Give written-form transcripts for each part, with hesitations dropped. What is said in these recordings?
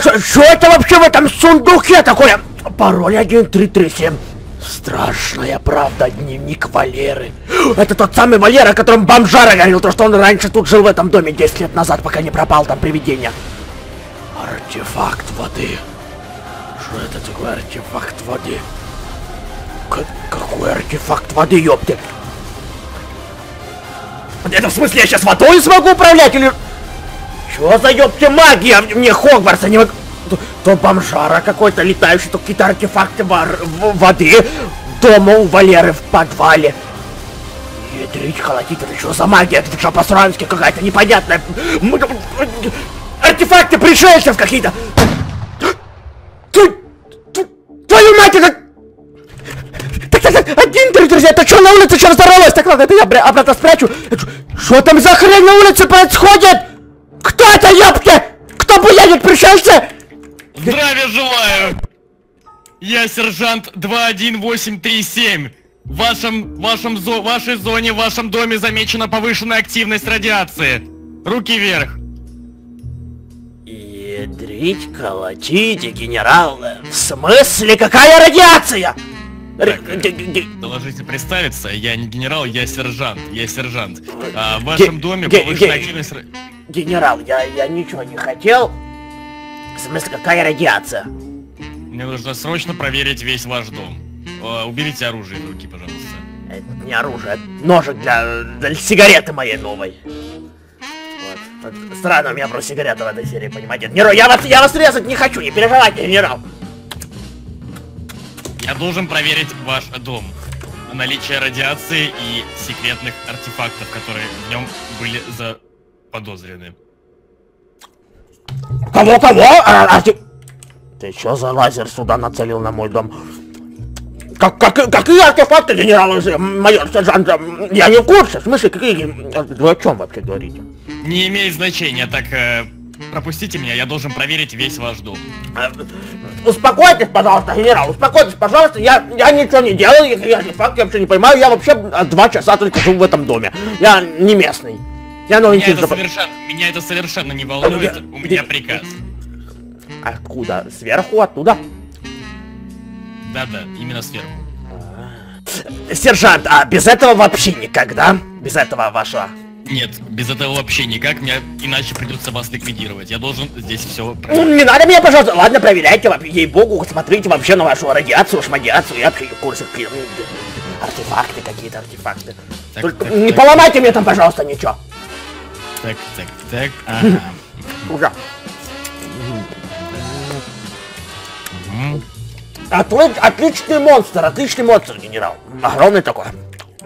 Что это вообще в этом сундуке такое? Пароль 1337. Страшная правда, дневник Валеры. Это тот самый Валера, о котором бомжара говорил, то, что он раньше тут жил в этом доме 10 лет назад, пока не пропал там привидение. Артефакт воды. Что это такое артефакт воды? Какой артефакт воды, ёпты? Это в смысле я сейчас водой смогу управлять или... Чё за ёпти магия? Мне Хогвартса не могу... То бомжара какой-то летающий, то какие-то артефакты воды дома у Валеры в подвале. Ядрить, холодить, это что за магия? Это в Жопосранске какая-то непонятная... Артефакты пришельцев какие-то! Твою мать, это... Один, три, друзья, это что на улице, что разорвалось? Так ладно, это я обратно спрячу. Что там за хрень на улице происходит? Кто это, ёпки? Кто буянит пришельцы? Здравия желаю! Я сержант 21837. В вашей зоне, в вашем доме замечена повышенная активность радиации. Руки вверх. Ядрить, колотите, генерал. В смысле, какая радиация? Доложите представиться, я не генерал, я сержант. Я сержант. В вашем доме повышенная активность... Генерал, я ничего не хотел. В смысле, какая радиация? Мне нужно срочно проверить весь ваш дом. Уберите оружие из руки, пожалуйста. Это не оружие, это ножик для сигареты моей новой. Вот. Странно, у меня просто сигарета в этой серии, понимаете? Генерал, я вас резать не хочу, не переживайте, генерал. Я должен проверить ваш дом на наличие радиации и секретных артефактов, которые в нем были заподозрены. Кого-кого? Ты чё за лазер сюда нацелил на мой дом? Какие артефакты, генерал, майор, сержант? Я не в курсе, в смысле, какие... Вы о чем вообще говорите? Не имеет значения, так пропустите меня, я должен проверить весь ваш дом. Успокойтесь, пожалуйста, генерал, успокойтесь, пожалуйста, я ничего не делал, я артефакты вообще не понимаю, я вообще 2 часа только живу в этом доме, я не местный. Меня это совершенно не волнует, у меня приказ. Откуда? Сверху, оттуда? Да-да, именно сверху. Сержант, а без этого вообще никак, да? Без этого вашего... Нет, без этого вообще никак, мне иначе придется вас ликвидировать, я должен здесь все проверить. Не надо меня, пожалуйста, ладно, проверяйте, ей-богу, смотрите вообще на вашу радиацию, шмадиацию, я в курсе. Артефакты какие-то, артефакты. Только не поломайте мне там, пожалуйста, ничего. Так. Ага. Отличный монстр, генерал. Огромный такой.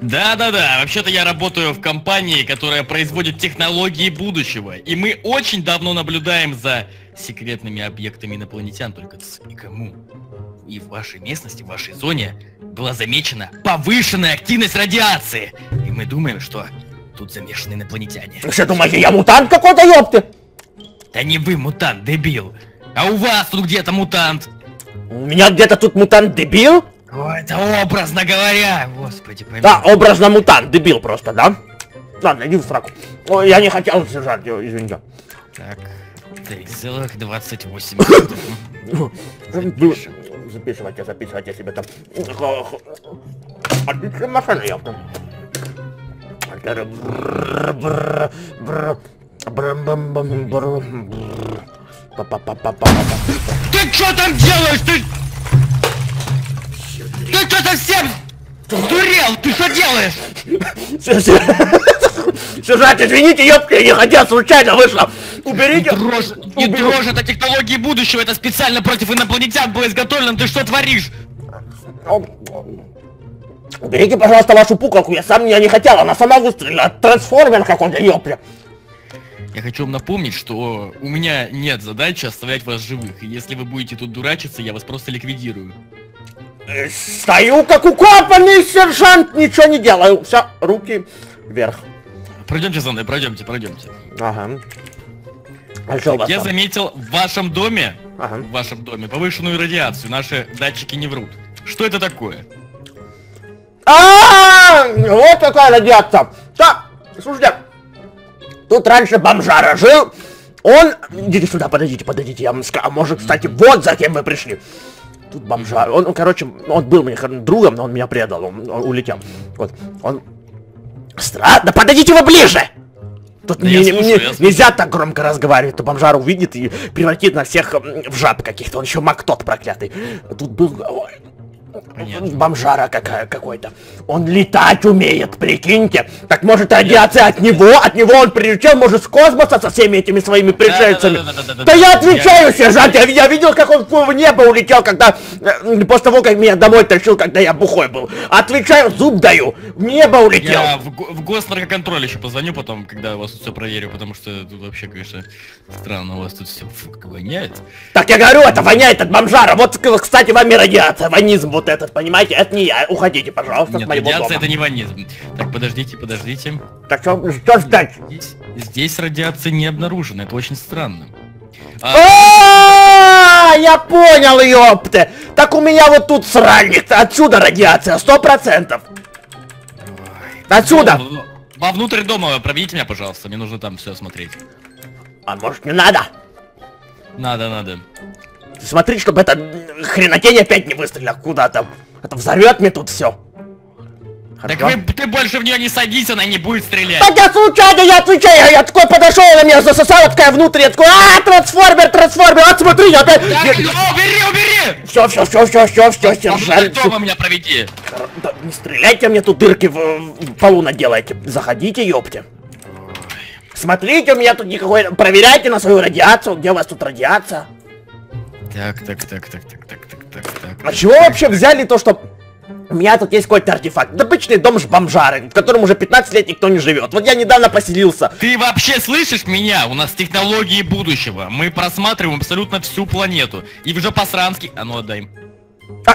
Да. Вообще-то я работаю в компании, которая производит технологии будущего. И мы очень давно наблюдаем за секретными объектами инопланетян. Только никому. И в вашей местности, в вашей зоне была замечена повышенная активность радиации. И мы думаем, что... Тут замешаны инопланетяне. Вы что думаете, я мутант какой-то, ёпты? Да не вы мутант, дебил. А у вас тут где-то мутант. У меня где-то тут мутант, дебил? О, это образно говоря. Господи, пойми. Да, образно мутант, дебил просто, да? Ладно, иди в сраку. Ой, я не хотел, сержант, извините. Так, 3,28. Записывайте себе там. Отличная машина, ёпты. Ты чё там делаешь? Ты чё совсем сдурел? Ты что делаешь? Сержант, извините, ёпки, я не хотел, случайно вышло. Уберите. Не дрожь, это технологии будущего, это специально против инопланетян было изготовлено, ты что творишь? Уберите, пожалуйста, вашу пукалку, я не хотел, она сама выстрелила, трансформер какой-то, ёпля. Я хочу вам напомнить, что у меня нет задачи оставлять вас живых, и если вы будете тут дурачиться, я вас просто ликвидирую. Стою как укопанный, сержант, ничего не делаю, все, руки вверх. Пройдемте за мной, пройдемте. Ага. А что у вас там? Я заметил в вашем доме, повышенную радиацию, наши датчики не врут. Что это такое? Вот какая радиация. Так, слушайте, тут раньше бомжара жил, Он... Идите сюда, подойдите, я вам скажу. А может, кстати, вот за кем вы пришли. Тут бомжа. Он, короче, он был мне другом, но он меня предал. Он улетел. Вот. Он... Странно. Подойдите вы ближе! Тут да нельзя так громко разговаривать, то бомжар увидит и превратит на всех в жаб каких-то. Он еще маг тот проклятый. Тут был... Нет. Бомжара какой-то. Он летать умеет, прикиньте. Так может радиация от него он прилетел, может с космоса со всеми этими своими пришельцами. Да я отвечаю, сержант, я видел, как он в небо улетел, когда после того, как меня домой тащил, когда я бухой был. Отвечаю, зуб даю, в небо улетел. Я в госнаркоконтроль еще позвоню потом, когда у вас все проверю, потому что тут вообще, конечно, странно, у вас тут все воняет. Так я говорю, это воняет от бомжара. Вот, кстати, вами радиация, ванизм вот этот, понимаете, это не я. Уходите, пожалуйста, нет, с моего дома. Радиация это не ванизм. Так, подождите. Так что ждать? Здесь радиация не обнаружена, это очень странно. Я понял, ёпты! Так у меня вот тут сральник, отсюда радиация, 100%. Отсюда! Вовнутрь дома проведите меня, пожалуйста, мне нужно там все осмотреть. А может не надо? Надо. Смотри, чтобы это хренотень опять не выстрелил куда-то. Это взорвет мне тут все. Так ты больше в нее не садись, она не будет стрелять. Так я случайно, я отвечаю, я такой подошел, она меня засосала, такая внутрь, я такой, трансформер, вот смотри, я опять... убери! Все, сержант. Дома меня проведи. Не стреляйте мне тут, дырки в полу наделайте. Заходите, ёпте. Смотрите, у меня тут никакой... Проверяйте на свою радиацию, где у вас тут радиация. Так. А чего вообще взяли то, что у меня тут есть какой-то артефакт? Обычный дом бомжары, в котором уже 15 лет никто не живет. Вот я недавно поселился. Ты вообще слышишь меня? У нас технологии будущего. Мы просматриваем абсолютно всю планету. И в Жопосранске... А ну отдай.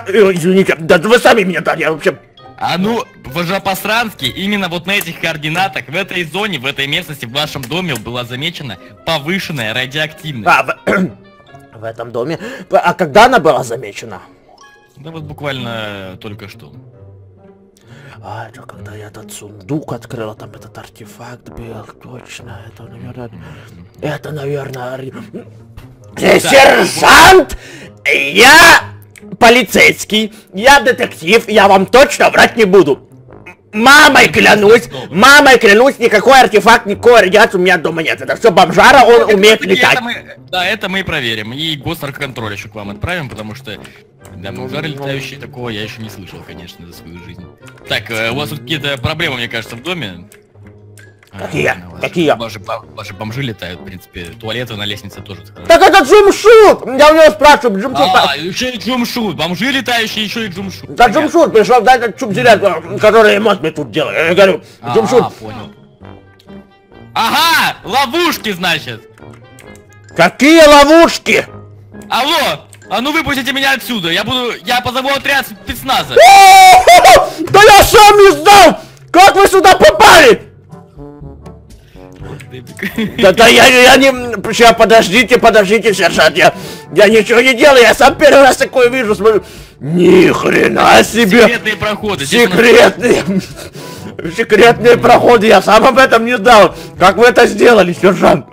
Извините, да вы сами меня дали, я вообще... А ну, в Жопосранске, именно вот на этих координатах, в этой зоне, в этой местности, в вашем доме была замечена повышенная радиоактивность. В этом доме. А когда она была замечена? Да вот буквально только что. А, это когда я этот сундук открыл, там этот артефакт был, точно, это, наверное... Сержант! Я полицейский, я детектив, я вам точно врать не буду. Мамой клянусь, никакой артефакт, никакой радиации у меня дома нет. Это все бомжара, он умеет летать. Это мы и проверим. И госнаркоконтроль еще к вам отправим, потому что для бомжара летающие такого я еще не слышал, конечно, за свою жизнь. Так, у вас тут какие-то проблемы, мне кажется, в доме. Какие? Ваши бомжи летают, в принципе, туалеты на лестнице тоже. Так это Джумшут! Я у него спрашиваю, Джумшут. А, еще и Джумшут, бомжи летающие, еще и Джумшут. Да Джумшут пришел, да, этот Чубзеляк, который ремонт мне тут делает. Я говорю, Джумшут. Понял. Ага, ловушки, значит. Какие ловушки? Алло! А ну выпустите меня отсюда, я позову отряд спецназа. Да я сам не знал! Как вы сюда попали? Да-да, я не... Сейчас, подождите, сержант, я ничего не делаю, я сам первый раз такое вижу, смотрю. Ни хрена себе! Секретные проходы. Секретные проходы, я сам об этом не знал. Как вы это сделали, сержант?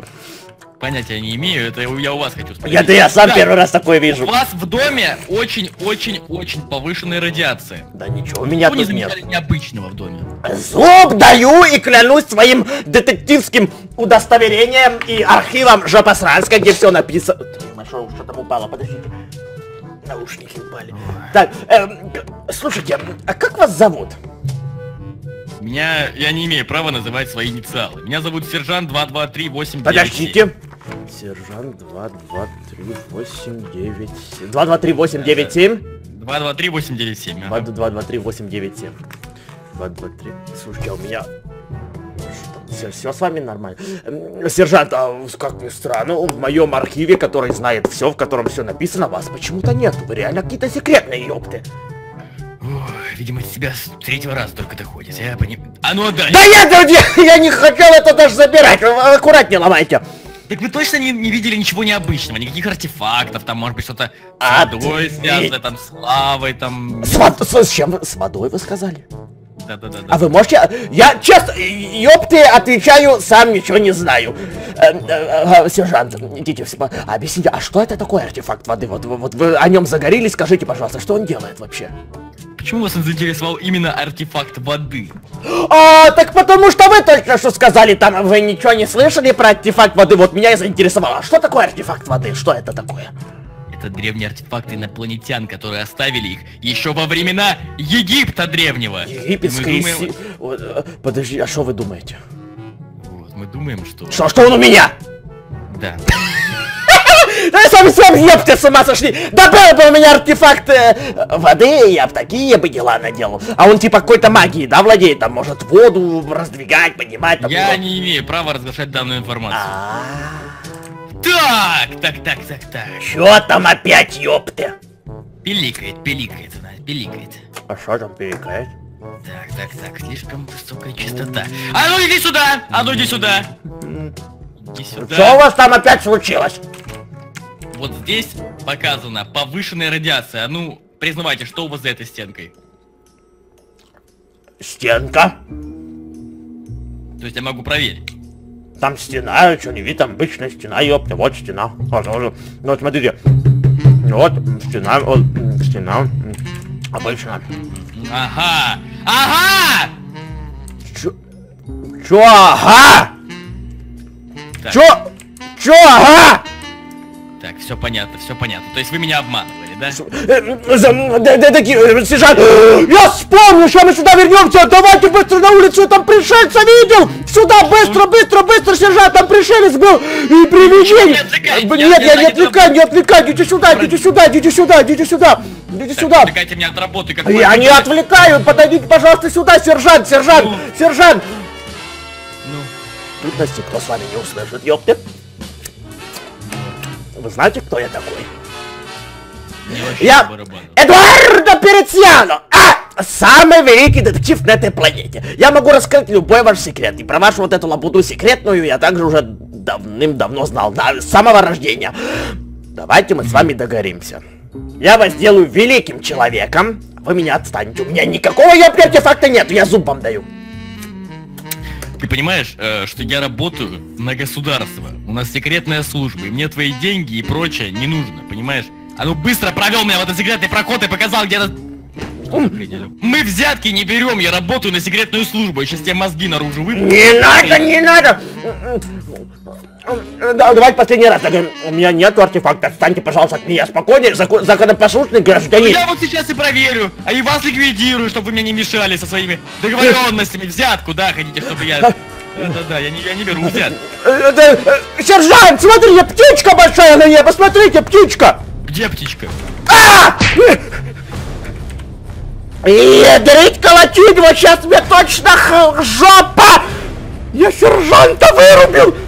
Понятия не имею, это я у вас хочу спросить. Да я сам первый раз такое вижу. У вас в доме очень-очень-очень повышенная радиация. Да ничего, у меня тут нет необычного в доме. Зуб даю и клянусь своим детективским удостоверением и архивом Жопосранска, где все написано. Нашел, что там упало, подождите. Наушники упали. Так, слушайте, а как вас зовут? Я не имею права называть свои инициалы. Меня зовут сержант 223897. Подождите. Сержант 223897. 223897? 223897. 223897. 223. Слушайте, а у меня... Все с вами нормально. Сержант, а как ни странно, в моем архиве, который знает все, в котором все написано, вас почему-то нет. Вы реально какие-то секретные, ёпты. Видимо, из тебя с третьего раза только доходит. Я понимаю. А ну отдай! Да я не хотел это даже забирать! Аккуратнее ломайте! Так вы точно не видели ничего необычного, никаких артефактов, там может быть что-то с водой связано, там с лавой, там... С чем? С водой вы сказали? Да. А вы можете... Я честно, ёпты, отвечаю, сам ничего не знаю. Сержант, идите, объясните, а что это такое артефакт воды? Вот вы о нем загорелись, скажите, пожалуйста, что он делает вообще? Почему вас заинтересовал именно артефакт воды? А, так потому что вы только что сказали, там вы ничего не слышали про артефакт воды, вот меня и заинтересовало. Что такое артефакт воды? Что это такое? Это древние артефакты инопланетян, которые оставили их еще во времена Египта древнего. Египетская... Подожди, а что вы думаете? Вот, мы думаем, что... Что он у меня? Да. Да я сам, ёпты, с ума сошли! Да был бы у меня артефакт воды, я бы такие бы дела наделал. А он типа какой-то магии, да, владеет? Там может воду раздвигать, поднимать, там... Я не имею права разглашать данную информацию. Так. Чё там опять, ёпты? Пиликает. А что там пиликает? Так, слишком высокая частота. А ну иди сюда! Что у вас там опять случилось? Вот здесь показана повышенная радиация. А ну, признавайте, что у вас за этой стенкой? Стенка? То есть я могу проверить? Там стена, что не видно, там обычная стена, ёпта, вот стена. Вот смотрите, вот стена, обычная. Ага! Чё, ага? Так. Чё, ага? Так, все понятно. То есть вы меня обманывали, да? Сержант, я вспомнил, что мы сюда вернемся. Давайте быстро на улицу, там пришельца видел. Сюда, быстро, сержант, там пришелец был. И привезли. Нет, я не отвлекаю. Идите сюда. Отвлекайте меня от работы. Я не отвлекаю, подойдите, пожалуйста, сюда, сержант. Ну, простите, кто с вами не услышит, ёпты. Вы знаете, кто я такой? Я Эдуардо Перецъяно! Самый великий детектив на этой планете. Я могу раскрыть любой ваш секрет. И про вашу вот эту лабуду секретную я также уже давным-давно знал. Да, с самого рождения. Давайте мы с вами договоримся. Я вас сделаю великим человеком. Вы меня отстанете. У меня никакого артефакта нет. Я зуб вам даю. Ты понимаешь, что я работаю на государство, у нас секретная служба, и мне твои деньги и прочее не нужно, понимаешь? А ну быстро провел меня в этот секретный проход и показал, где этот... Мы взятки не берем, я работаю на секретную службу, я сейчас тебе мозги наружу выпущу. Не надо! Давайте последний раз, у меня нету артефакта, отстаньте, пожалуйста, от меня, спокойнее, законопослушный гражданин. Я вот сейчас и проверю, а и вас ликвидирую, чтобы вы мне не мешали со своими договоренностями, взятку, да, хотите, чтобы я... Да, я не беру взятку. Сержант, смотрите, птичка большая на ней, посмотрите, птичка! Где птичка? Ядрить, колотить, вот сейчас мне точно жопа! Я сержанта вырубил!